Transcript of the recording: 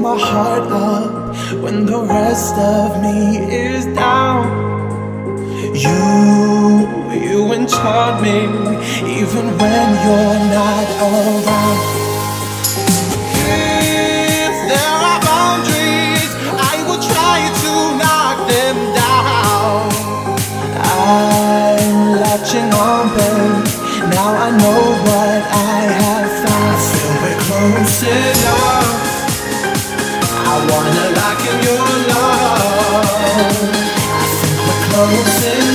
my heart up when the rest of me is down. You enchant me even when you're not around. If there are boundaries, I will try to knock them down. I'm latching on, babe, now I know what I have found. Still we're close enough, I wanna lock in your love. I think we're close enough.